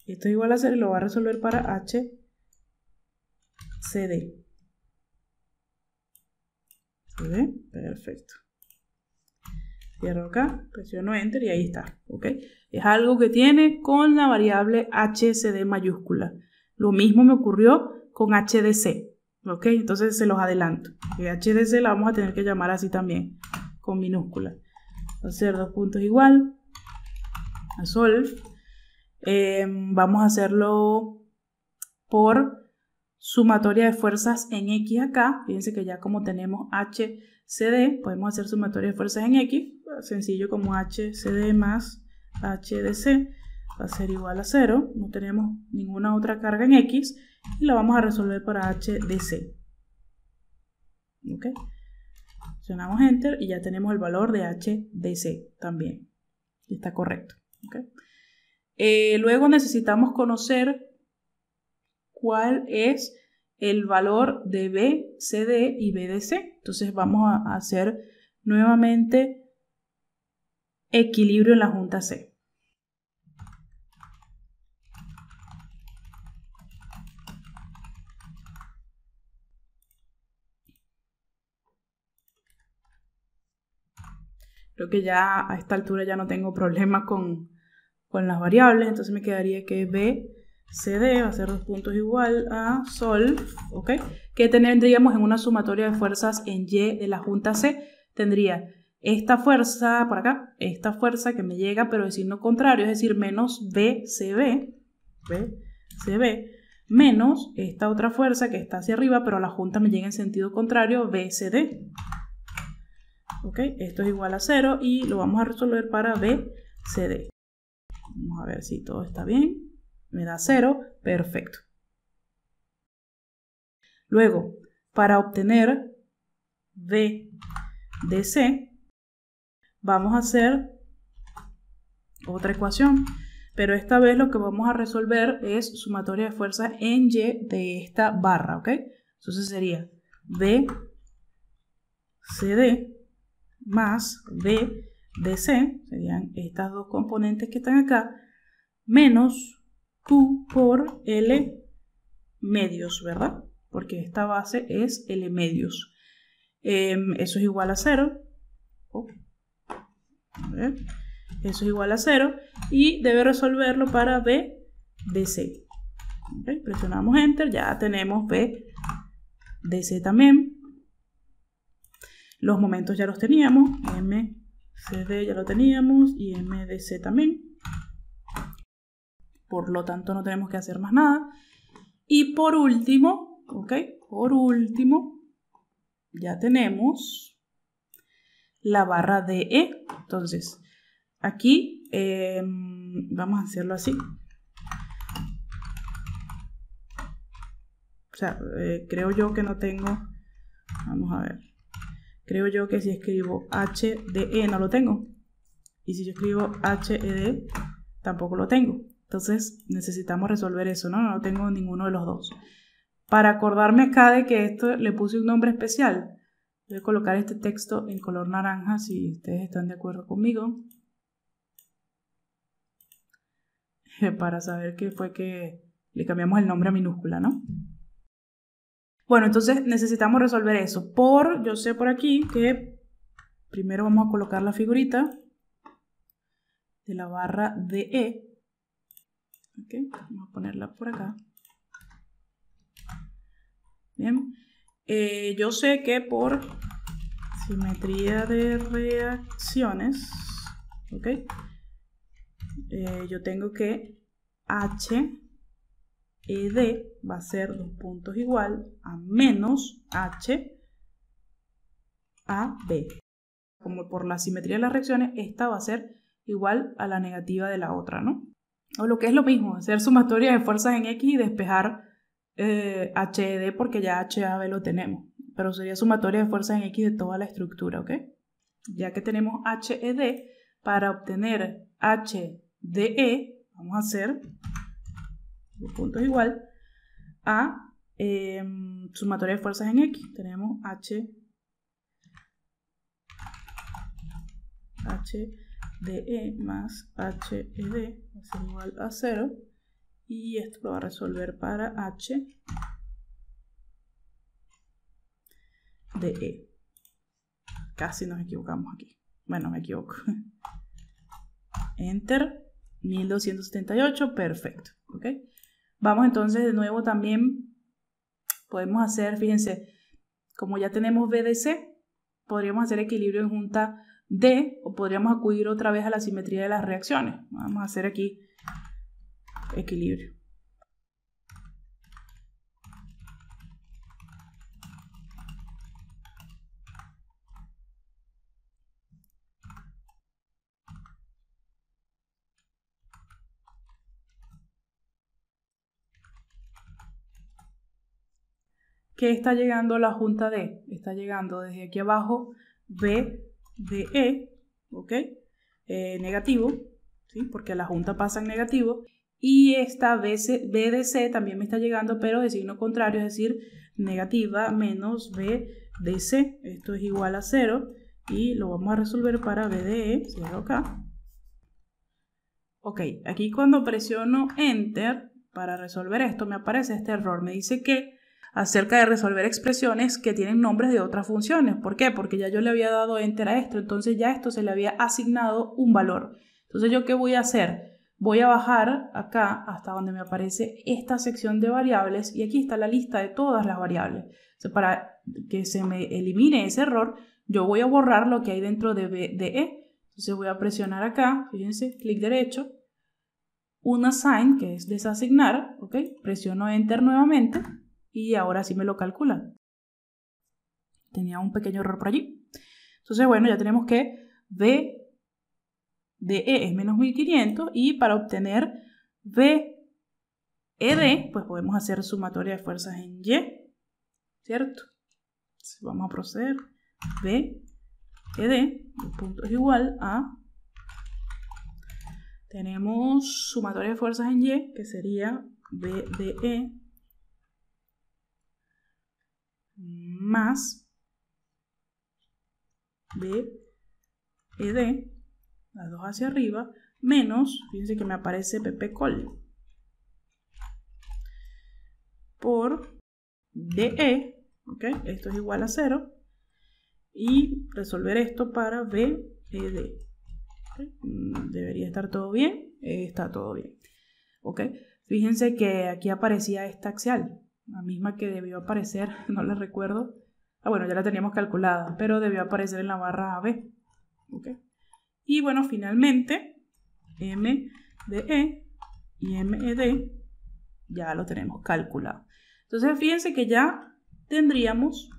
esto es igual a 0 y lo va a resolver para HCD. ¿Ve? Perfecto. Cierro acá, presiono Enter y ahí está. ¿Ok? Es algo que tiene con la variable HCD mayúscula. Lo mismo me ocurrió con HDC. ¿Ok? Entonces se los adelanto. El HDC la vamos a tener que llamar así también, con minúscula. Va a ser 2 puntos igual a solve. Vamos a hacerlo por sumatoria de fuerzas en X acá. Fíjense que ya como tenemos HCD, podemos hacer sumatoria de fuerzas en X. Sencillo como HCD más HDC va a ser igual a 0. No tenemos ninguna otra carga en X. Y la vamos a resolver para HDC. ¿Ok? Presionamos Enter y ya tenemos el valor de HDC también. Y está correcto. ¿Okay? Luego necesitamos conocer cuál es el valor de BCD y BDC. Entonces vamos a hacer nuevamente equilibrio en la junta C. Creo que ya a esta altura ya no tengo problema con las variables, entonces me quedaría que BCD va a ser 2 puntos igual a sol, ¿ok? Que tendríamos en una sumatoria de fuerzas en Y de la junta C. Tendría esta fuerza por acá, esta fuerza que me llega pero de signo contrario, es decir, menos BCB, menos esta otra fuerza que está hacia arriba pero la junta me llega en sentido contrario, BCD. ¿Ok? Esto es igual a 0 y lo vamos a resolver para BCD. Vamos a ver si todo está bien. Me da 0, perfecto. Luego, para obtener BDC, vamos a hacer otra ecuación, pero esta vez lo que vamos a resolver es sumatoria de fuerzas en Y de esta barra, ¿ok? Entonces sería BCD más BDC, serían estas dos componentes que están acá, menos Q por L medios, ¿verdad? Porque esta base es L medios. Eso es igual a 0. Eso es igual a 0. Y debe resolverlo para BDC. ¿Okay? Presionamos Enter. Ya tenemos BDC también. Los momentos ya los teníamos. MCD ya lo teníamos. Y MDC también. Por lo tanto, no tenemos que hacer más nada. Y por último, ¿ok? Por último, ya tenemos la barra DE. Entonces, aquí vamos a hacerlo así. O sea, creo yo que no tengo... Vamos a ver. Creo yo que si escribo HDE no lo tengo. Y si yo escribo HED tampoco lo tengo. Entonces necesitamos resolver eso, ¿no? No tengo ninguno de los dos. Para acordarme acá de que esto le puse un nombre especial, voy a colocar este texto en color naranja si ustedes están de acuerdo conmigo. Para saber que fue que le cambiamos el nombre a minúscula, ¿no? Bueno, entonces necesitamos resolver eso. Yo sé por aquí que primero vamos a colocar la figurita de la barra DE. Okay, vamos a ponerla por acá. Bien. Yo sé que por simetría de reacciones, okay, yo tengo que HED va a ser 2 puntos igual a menos HAB. Como por la simetría de las reacciones, esta va a ser igual a la negativa de la otra, ¿no? O lo que es lo mismo, hacer sumatoria de fuerzas en X y despejar HED porque ya HAB lo tenemos. Pero sería sumatoria de fuerzas en X de toda la estructura, ¿ok? Ya que tenemos HED, para obtener HDE, vamos a hacer 2 puntos igual a sumatoria de fuerzas en X. Tenemos HDE más HED va a ser igual a 0 y esto lo va a resolver para HDE. Casi nos equivocamos aquí. Bueno, me equivoco. Enter, 1278, perfecto. ¿Okay? Vamos entonces de nuevo también, podemos hacer, fíjense, como ya tenemos BDC, podríamos hacer equilibrio en junta D, o podríamos acudir otra vez a la simetría de las reacciones. Vamos a hacer aquí equilibrio. ¿Qué está llegando la junta D? Está llegando desde aquí abajo B de E, ¿ok? Negativo, ¿sí? Porque la junta pasa en negativo. Y esta B de C también me está llegando, pero de signo contrario, es decir, negativa menos B de C. Esto es igual a 0 y lo vamos a resolver para B de E, cierro acá. Ok, aquí cuando presiono Enter para resolver esto me aparece este error. Me dice que acerca de resolver expresiones que tienen nombres de otras funciones. ¿Por qué? Porque ya yo le había dado Enter a esto, entonces ya esto se le había asignado un valor. Entonces, ¿yo qué voy a hacer? Voy a bajar acá hasta donde me aparece esta sección de variables y aquí está la lista de todas las variables. O sea, para que se me elimine ese error, yo voy a borrar lo que hay dentro de BDE. Entonces voy a presionar acá, fíjense, clic derecho, un Assign, que es desasignar, ¿ok? Presiono Enter nuevamente. Y ahora sí me lo calcula. Tenía un pequeño error por allí. Entonces, bueno, ya tenemos que B de E es menos 1500. Y para obtener B E D, pues podemos hacer sumatoria de fuerzas en Y. ¿Cierto? Entonces vamos a proceder. B E D, 2 puntos igual a... Tenemos sumatoria de fuerzas en Y, que sería B de E más BED, las dos hacia arriba, menos, fíjense que me aparece PPCol, por DE, ok, esto es igual a 0, y resolver esto para BED, okay. Debería estar todo bien, está todo bien, ok, fíjense que aquí aparecía esta axial, la misma que debió aparecer, no la recuerdo. Ah, bueno, ya la teníamos calculada, pero debió aparecer en la barra AB. ¿Okay? Y bueno, finalmente, MDE y MED ya lo tenemos calculado. Entonces, fíjense que ya tendríamos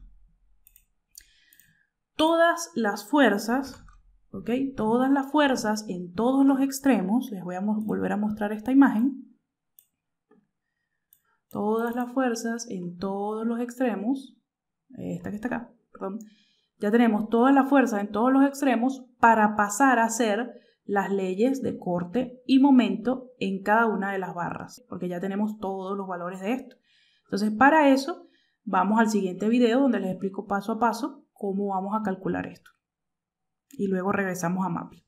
todas las fuerzas, ¿ok? Todas las fuerzas en todos los extremos. Les voy a volver a mostrar esta imagen. Todas las fuerzas en todos los extremos. Esta que está acá, perdón. Ya tenemos todas las fuerzas en todos los extremos para pasar a ser las leyes de corte y momento en cada una de las barras, porque ya tenemos todos los valores de esto. Entonces, para eso, vamos al siguiente video donde les explico paso a paso cómo vamos a calcular esto. Y luego regresamos a Maple.